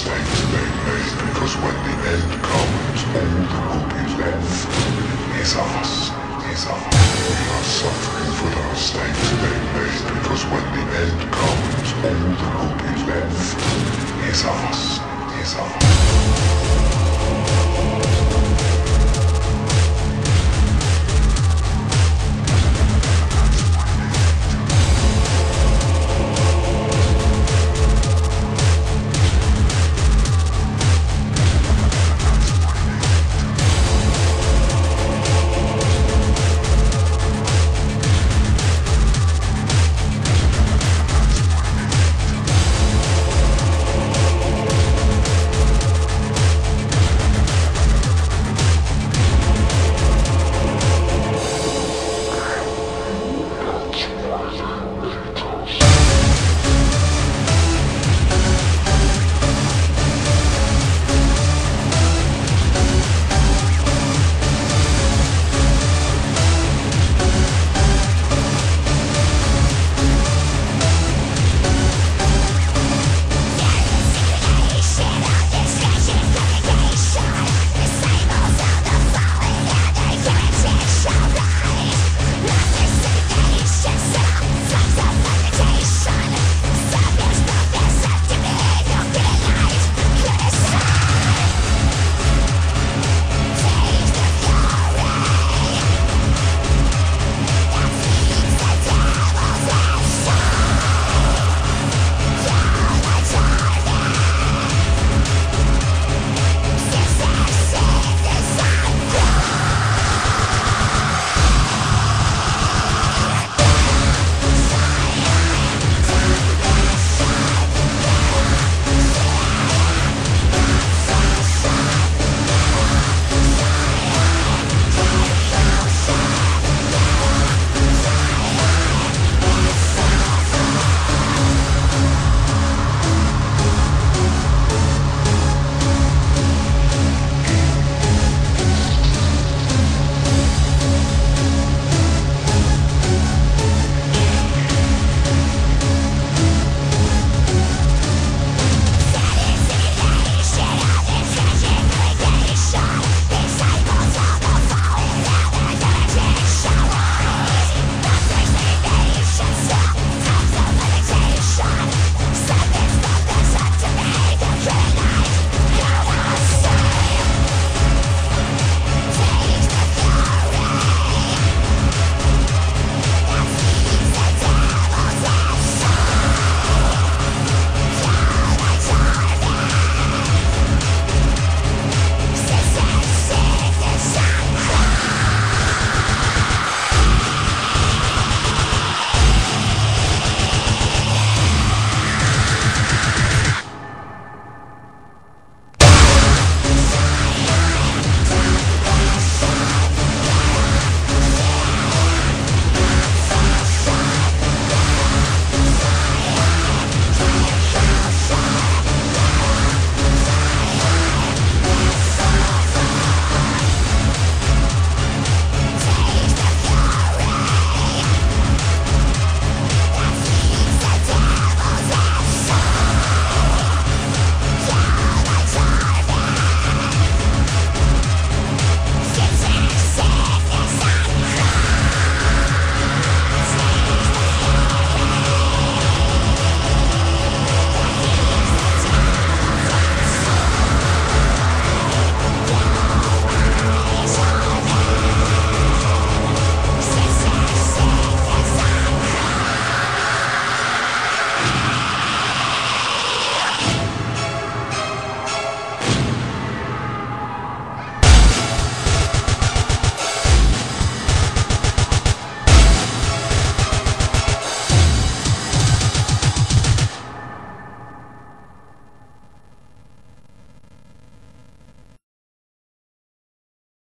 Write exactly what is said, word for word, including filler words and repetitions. mistakes they made, because when the end comes, all that will be left is us. Is us. We are suffering for the mistakes they made, because when the end comes, all that will be left is us. Is us.